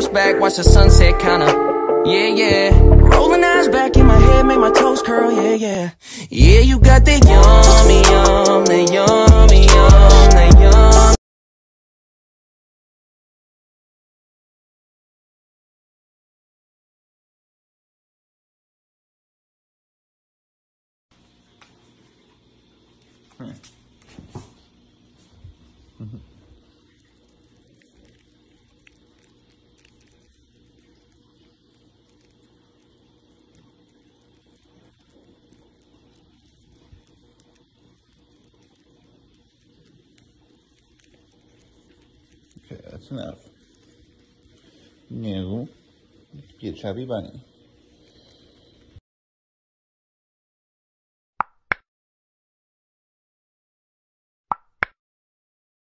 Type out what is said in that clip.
horseback, watch the sunset, kinda, yeah, yeah. Rolling eyes back in my head, make my toes curl, yeah, yeah. Yeah, you got the yummy, yum, the yummy, yum, the yum. Okay, that's enough. Now, get chubby bunny.